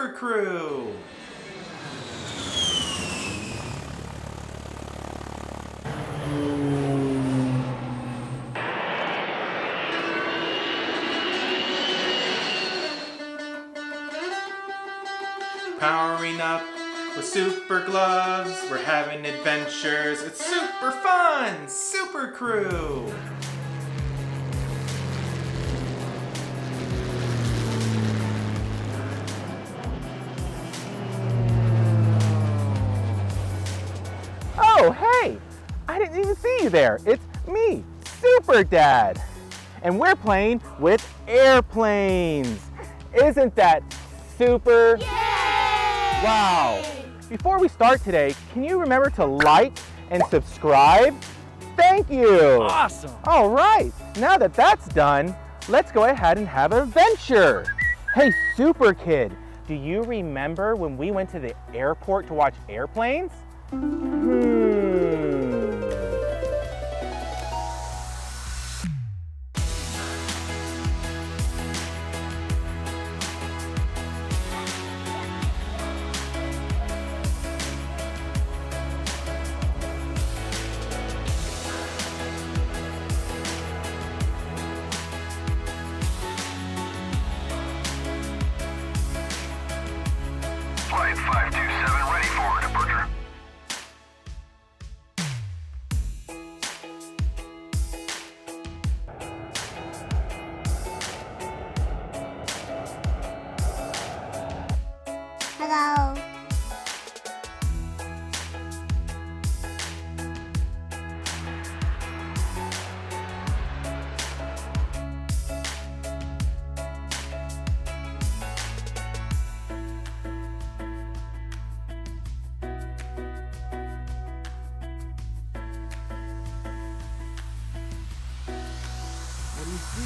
Super Crew! Powering up with super gloves, we're having adventures, it's super fun! Super Crew! Oh, hey! I didn't even see you there. It's me, Super Dad. And we're playing with airplanes. Isn't that super? Yay! Wow. Before we start today, can you remember to like and subscribe? Thank you. Awesome. All right. Now that that's done, let's go ahead and have an adventure. Hey, Super Kid, do you remember when we went to the airport to watch airplanes?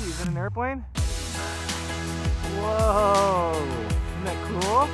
Is that an airplane? Whoa! Isn't that cool?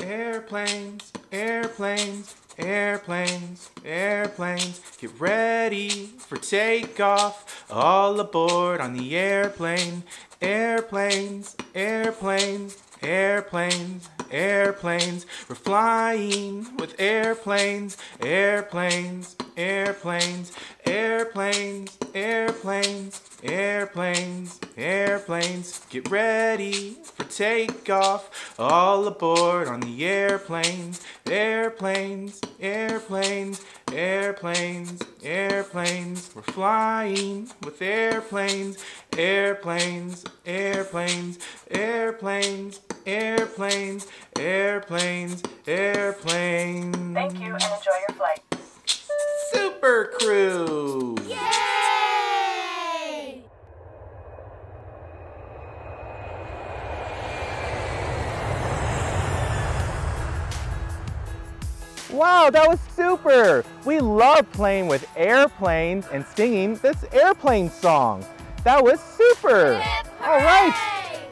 Airplanes, airplanes, airplanes, airplanes. Get ready for takeoff. All aboard on the airplane. Airplanes, airplanes, airplanes, airplanes. We're flying with airplanes, airplanes, airplanes, airplanes, airplanes, airplanes, airplanes. Get ready for takeoff. All aboard on the airplanes. Airplanes, airplanes, airplanes, airplanes. We're flying with airplanes. Airplanes, airplanes, airplanes, airplanes, airplanes, airplanes. Thank you and enjoy your flight. Super Crew! Yay! Wow, that was super! We love playing with airplanes and singing this airplane song. That was super! Yep, all right!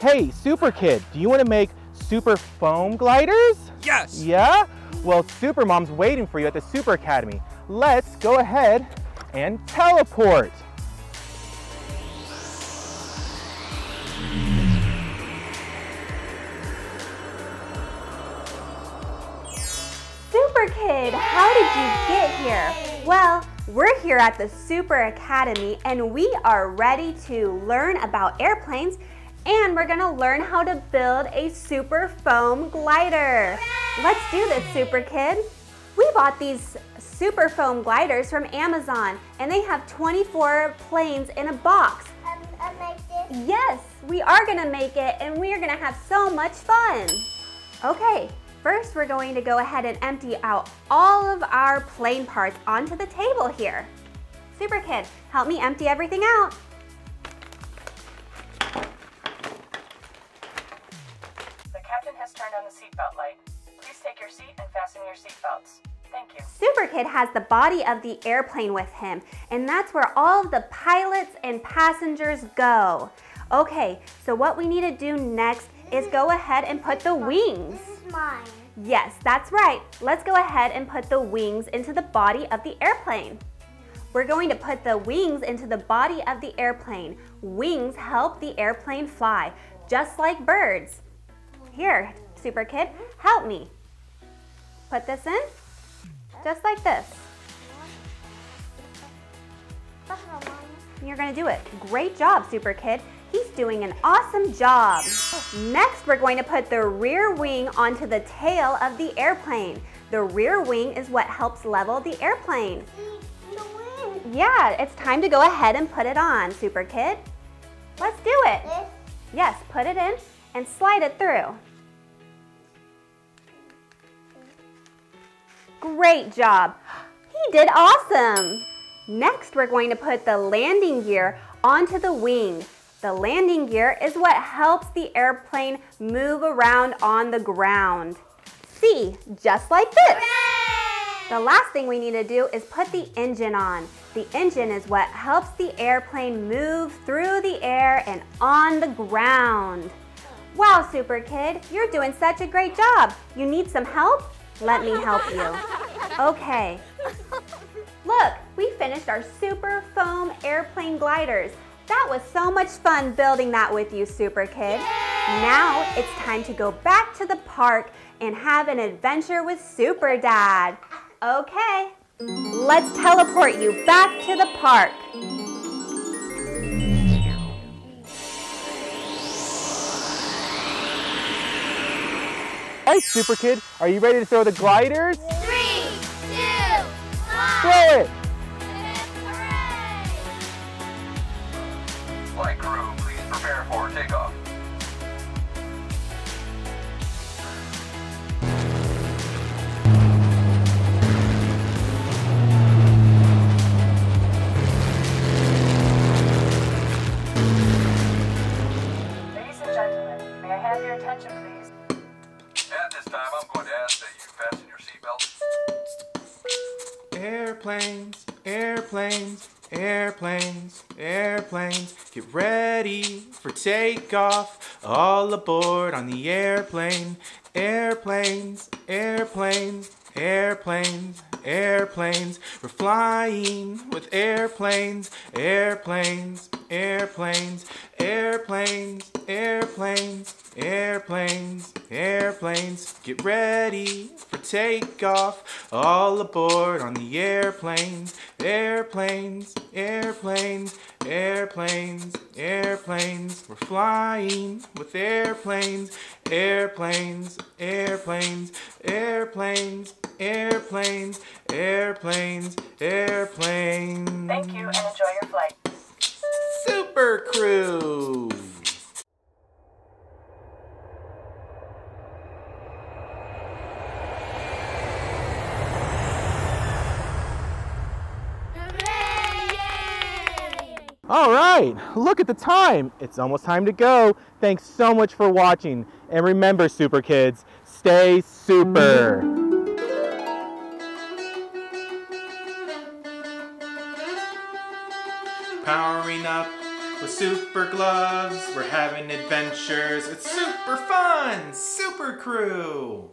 Hey, Super Kid, do you want to make super foam gliders? Yes! Yeah? Well, Super Mom's waiting for you at the Super Academy. Let's go ahead and teleport. Super Kid, how did you get here? Well, we're here at the Super Academy and we are ready to learn about airplanes, and we're gonna learn how to build a super foam glider. Let's do this, Super Kid. We bought these super foam gliders from Amazon, and they have 24 planes in a box. I made it. Yes, we are gonna make it, and we are gonna have so much fun. Okay, first we're going to go ahead and empty out all of our plane parts onto the table here. Super Kid, help me empty everything out. The captain has turned on the seatbelt light. Please take your seat and fasten your seatbelts. Thank you. Super Kid has the body of the airplane with him, and that's where all of the pilots and passengers go. Okay, so what we need to do next is go ahead and put the wings. This is mine. Yes, that's right. Let's go ahead and put the wings into the body of the airplane. We're going to put the wings into the body of the airplane. Wings help the airplane fly, just like birds. Here, Super Kid, help me. Put this in, just like this. You're gonna do it. Great job, Super Kid. He's doing an awesome job. Next, we're going to put the rear wing onto the tail of the airplane. The rear wing is what helps level the airplane. Yeah, it's time to go ahead and put it on, Super Kid. Let's do it. Yes, put it in and slide it through. Great job. He did awesome. Next, we're going to put the landing gear onto the wing. The landing gear is what helps the airplane move around on the ground. See, just like this. Hooray! The last thing we need to do is put the engine on. The engine is what helps the airplane move through the air and on the ground. Wow, Super Kid, you're doing such a great job. You need some help? Let me help you. Okay. Look, we finished our super foam airplane gliders. That was so much fun building that with you, Super Kid. Yay! Now it's time to go back to the park and have an adventure with Super Dad. Okay, let's teleport you back to the park. Hey, Super Kid, are you ready to throw the gliders? 3, 2, 1. Throw it! Flight crew, please prepare for takeoff. Ladies and gentlemen, may I have your attention, please? At this time, I'm going to ask that you fasten your seatbelts. Airplanes, airplanes. Airplanes, airplanes, get ready for takeoff. All aboard on the airplane. Airplanes, airplanes, airplanes, airplanes. We're flying with airplanes. Airplanes, airplanes, airplanes, airplanes, airplanes, airplanes. Get ready for takeoff. All aboard on the airplanes. Airplanes, airplanes, airplanes, airplanes. We're flying with airplanes. Airplanes, airplanes, airplanes, airplanes, airplanes, airplanes. Thank you and enjoy your flight. Super Crew! All right, look at the time. It's almost time to go. Thanks so much for watching. And remember, Super Kids, stay super. Powering up with super gloves. We're having adventures. It's super fun! Super Crew!